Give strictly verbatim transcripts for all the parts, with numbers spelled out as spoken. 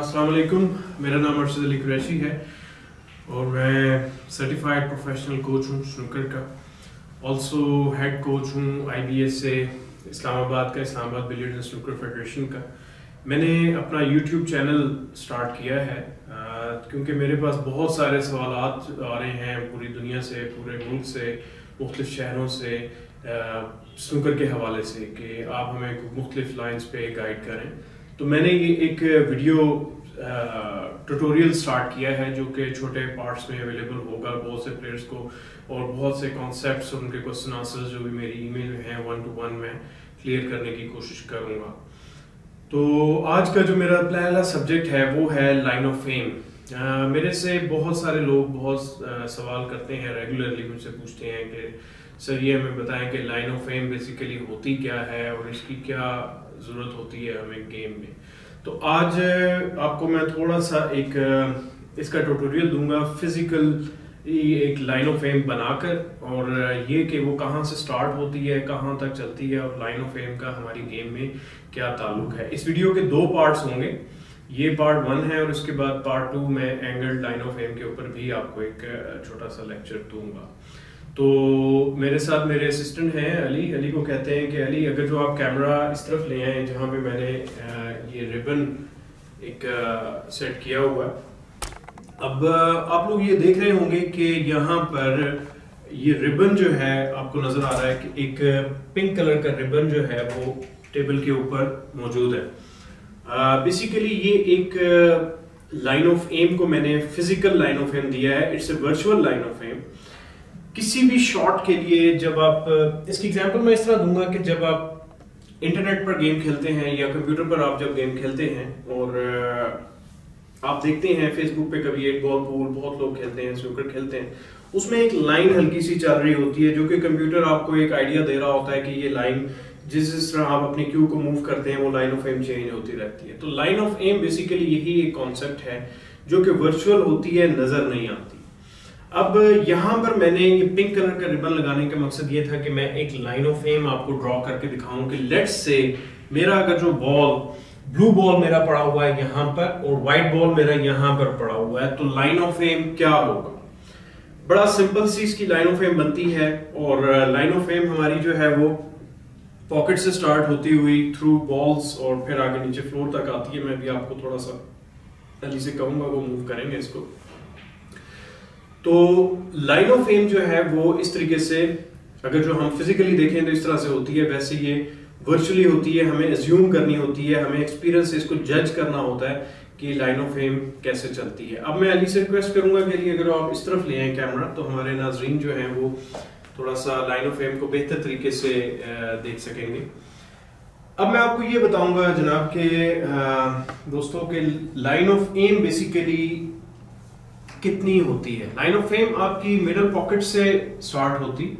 अस्सलाम वालेकुम, मेरा नाम अरशद अली कुरैशी है और मैं सर्टिफाइड प्रोफेशनल कोच हूँ स्नूकर का। ऑल्सो हेड कोच हूँ I B S A Islamabad का, Islamabad billiards and snooker federation का। मैंने अपना यूट्यूब चैनल स्टार्ट किया है क्योंकि मेरे पास बहुत सारे सवाल आ रहे हैं पूरी दुनिया से, पूरे मुल्क से, मुख्तलिफ शहरों से, स्नूकर के हवाले से कि आप हमें मुख्तलिफ लाइन्स पे गाइड करें। तो मैंने ये एक वीडियो ट्यूटोरियल स्टार्ट किया है जो कि छोटे पार्ट्स में अवेलेबल होगा बहुत से प्लेयर्स को, और बहुत से कॉन्सेप्ट्स और उनके क्वेश्चन आंसर्स जो भी मेरी ईमेल में हैं वन टू वन में क्लियर करने की कोशिश करूँगा। तो आज का जो मेरा पहला सब्जेक्ट है वो है लाइन ऑफ फेम। Uh, मेरे से बहुत सारे लोग बहुत uh, सवाल करते हैं, रेगुलरली मुझसे पूछते हैं कि सर ये हमें बताएं कि लाइन ऑफ फेम बेसिकली होती क्या है और इसकी क्या ज़रूरत होती है हमें गेम में। तो आज आपको मैं थोड़ा सा एक इसका ट्यूटोरियल दूंगा, फिज़िकल एक लाइन ऑफ फेम बनाकर, और ये कि वो कहाँ से स्टार्ट होती है, कहाँ तक चलती है और लाइन ऑफ फेम का हमारी गेम में क्या ताल्लुक है। इस वीडियो के दो पार्ट्स होंगे, ये पार्ट वन है और इसके बाद पार्ट टू में एंगल्ड लाइन ऑफ फेम के ऊपर भी आपको एक छोटा सा लेक्चर दूंगा। तो मेरे साथ मेरे असिस्टेंट हैं अली, अली को कहते हैं कि अली अगर जो आप कैमरा इस तरफ ले आए जहाँ पे मैंने ये रिबन एक सेट किया हुआ। अब आप लोग ये देख रहे होंगे कि यहाँ पर ये रिबन जो है आपको नज़र आ रहा है कि एक पिंक कलर का रिबन जो है वो टेबल के ऊपर मौजूद है। बेसिकली uh, ये एक लाइन ऑफ एम को मैंने फिजिकल लाइन ऑफ एम दिया है, it's a virtual line of aim. किसी भी शॉट के लिए जब आप इसकी एग्जांपल मैं इस तरह दूंगा कि जब आप इंटरनेट पर गेम खेलते हैं या कंप्यूटर पर आप जब गेम खेलते हैं और आप देखते हैं फेसबुक पे कभी एक बॉल पूल बहुत लोग खेलते हैं, स्नूकर खेलते हैं, उसमें एक लाइन हल्की सी चल रही होती है जो कि कंप्यूटर आपको एक आइडिया दे रहा होता है कि ये लाइन जिस जिस तरह आप अपने क्यू को मूव करते हैं वो लाइन ऑफ एम चेंज होती रहती है। तो लाइन ऑफ एम बेसिकली यही एक कॉन्सेप्ट है जो कि वर्चुअल होती है, नजर नहीं आती। अब यहाँ पर मैंने ये पिंक कलर का रिबन लगाने का मकसद ये था कि मैं एक लाइन ऑफ एम आपको ड्रॉ करके दिखाऊं कि लेट्स से मेरा अगर जो बॉल ब्लू बॉल मेरा पड़ा हुआ है यहाँ पर और व्हाइट बॉल मेरा यहाँ पर पड़ा हुआ है तो लाइन ऑफ एम क्या होगा। बड़ा सिंपल सी इसकी लाइन ऑफ एम बनती है और लाइन ऑफ एम हमारी जो है वो पॉकेट से स्टार्ट होती हुई थ्रू बॉल्स और फिर आगे नीचे फ्लोर तक आती है। मैं भी आपको थोड़ा सा जल्दी से कहूंगा वो मूव करेंगे इसको। तो लाइन ऑफ एम जो है वो इस तरीके से अगर जो हम फिजिकली देखें तो इस तरह से होती है, वैसे ये वर्चुअली होती है, हमें एज्यूम करनी होती है, हमें एक्सपीरियंस से इसको जज करना होता है कि लाइन ऑफ एम कैसे चलती है। अब मैं अली से रिक्वेस्ट करूंगा कि अली अगर आप इस तरफ ले आए कैमरा तो हमारे नाजरीन जो है वो थोड़ा सा लाइन ऑफ एम को बेहतर तरीके से देख सकेंगे। अब मैं आपको ये बताऊंगा जनाब के दोस्तों के लाइन ऑफ एम बेसिकली कितनी होती है। लाइन ऑफ एम आपकी मिडल पॉकेट से स्टार्ट होती,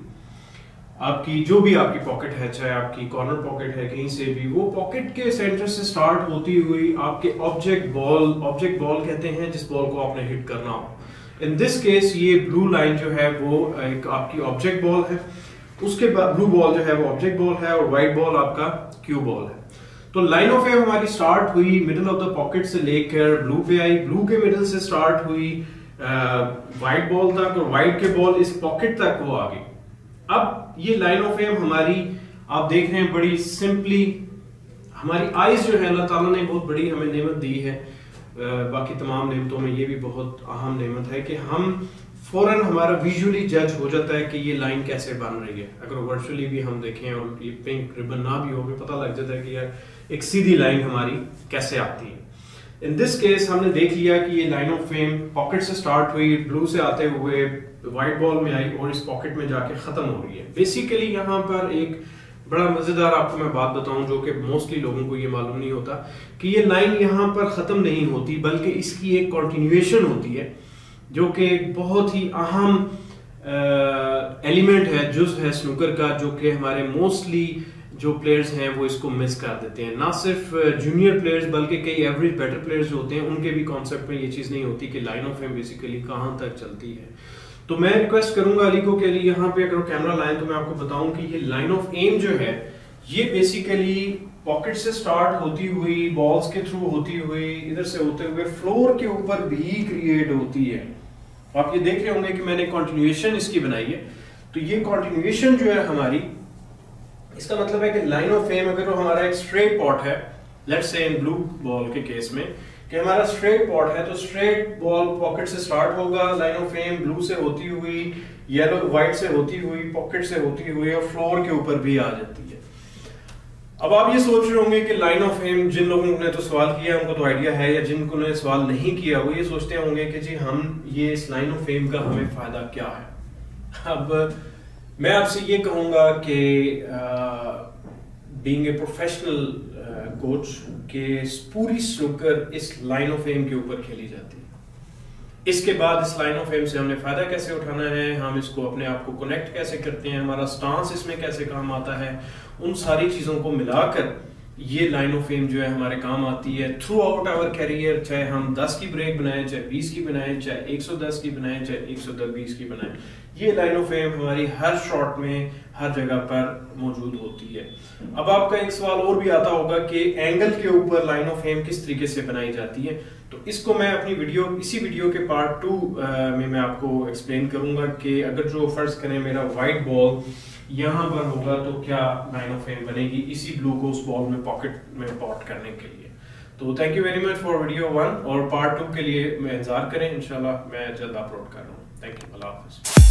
आपकी जो भी आपकी पॉकेट है, चाहे आपकी कॉर्नर पॉकेट है, कहीं से भी वो पॉकेट के सेंटर से स्टार्ट होती हुई आपके ऑब्जेक्ट बॉल, ऑब्जेक्ट बॉल कहते हैं जिस बॉल को आपने हिट करना हो। इन दिस केस ये ब्लू लाइन जो है वो एक आपकी ऑब्जेक्ट बॉल है, उसके बाद ब्लू बॉल जो है वो ऑब्जेक्ट बॉल है और व्हाइट बॉल आपका क्यू बॉल है। तो लाइन ऑफ एम हमारी स्टार्ट हुई मिडिल ऑफ द पॉकेट से लेकर ब्लू पे आई, ब्लू के मिडिल से स्टार्ट हुई व्हाइट बॉल तक और व्हाइट के बॉल इस पॉकेट तक वो आ गई। अब ये लाइन ऑफ एम हमारी आप देख रहे हैं बड़ी सिंपली हमारी आईज जो है अल्लाह ताला ने बहुत बड़ी हमें नेमत दी है, बाकी तमाम नेमतों में ये भी बहुत अहम नेमत है कि हम फौरन हमारा विजुअली जज हो जाता है कि ये लाइन कैसे बन रही है। अगर वर्चुअली भी हम देखें और ये पिंक रिबन ना भी हो हमें पता लग जाता है कि यार एक सीधी लाइन हमारी कैसे आती है। इन दिस केस हमने देख लिया कि ये लाइन ऑफ फेम पॉकेट से स्टार्ट हुई, ब्लू से आते हुए वाइट बॉल में आई और इस पॉकेट में जाके ख़त्म हो रही है। बेसिकली यहाँ पर एक बड़ा मज़ेदार आपको मैं बात बताऊं जो कि मोस्टली लोगों को ये मालूम नहीं होता कि ये लाइन यहाँ पर ख़त्म नहीं होती बल्कि इसकी एक कॉन्टिन्यूएशन होती है जो कि बहुत ही अहम एलिमेंट है, जुज़ है स्नूकर का, जो कि हमारे मोस्टली जो प्लेयर्स हैं वो इसको मिस कर देते हैं। ना सिर्फ जूनियर प्लेयर्स बल्कि कई एवरेज बेटर प्लेयर्स जो होते हैं उनके भी कॉन्सेप्ट में ये चीज़ नहीं होती कि लाइन ऑफ फेम बेसिकली कहाँ तक चलती है। तो मैं रिक्वेस्ट करूंगा अली को कि अली यहाँ पे अगर कैमरा लाएं तो मैं आपको बताऊं कि ये लाइन ऑफ एम जो है ये बेसिकली पॉकेट से स्टार्ट होती हुई, बॉल्स के थ्रू होती हुई, इधर से होते हुए फ्लोर के ऊपर भी क्रिएट होती है। आप ये देख रहे होंगे कि मैंने कंटिन्यूएशन इसकी बनाई है, तो ये कंटिन्यूएशन जो है हमारी, इसका मतलब है कि लाइन ऑफ फेम अगर हमारा एक स्ट्रेट पॉट है, let's say in blue ball के केस में कि हमारा स्ट्रेट पॉट है, तो स्ट्रेट बॉल पॉकेट से स्टार्ट होगा, लाइन ऑफ फेम ब्लू से होती हुई, येलो व्हाइट से होती हुई, पॉकेट से होती हुई और फ्लोर के ऊपर भी आ जाती है। अब आप ये सोच रहे होंगे कि लाइन ऑफ फेम, जिन लोगों ने तो सवाल किया उनको तो आइडिया है, या जिनको ने सवाल नहीं किया वो ये सोचते होंगे कि जी हम ये इस लाइन ऑफ फेम का हमें फायदा क्या है। अब मैं आपसे ये कहूँगा कि बीइंग ए प्रोफेशनल कोच के पूरी स्नूकर इस लाइन ऑफ फेम के ऊपर खेली जाती है। इसके बाद इस लाइन ऑफ फेम से हमने फायदा कैसे उठाना है, हम इसको अपने आप को कनेक्ट कैसे करते हैं, हमारा स्टांस इसमें कैसे काम आता है, उन सारी चीज़ों को मिलाकर ये लाइन ऑफ फेम जो है हमारे काम आती है थ्रू आउट आवर कैरियर। चाहे हम दस की ब्रेक बनाएं, चाहे बीस की बनाएं, चाहे एक सौ दस की बनाएं, चाहे एक सौ बीस की बनाएं, ये लाइन ऑफ फेम हमारी हर शॉट में हर जगह पर मौजूद होती है। अब आपका एक सवाल और भी आता होगा कि एंगल के ऊपर लाइन ऑफ फेम किस तरीके से बनाई जाती है, तो इसको मैं अपनी वीडियो, इसी वीडियो के पार्ट टू में मैं आपको एक्सप्लेन करूंगा कि अगर जो फर्ज करें मेरा वाइट बॉल यहाँ पर होगा तो क्या लाइन ऑफ फेम बनेगी इसी ब्लू को उस बॉल में पॉकेट में पॉट करने के लिए। तो thank you very much for video one, और पार्ट टू के लिए मैं इंतजार करें, इंशाल्लाह मैं जल्द अपलोड कर रहा हूँ। थैंक यू, अल्लाह हाफिज़।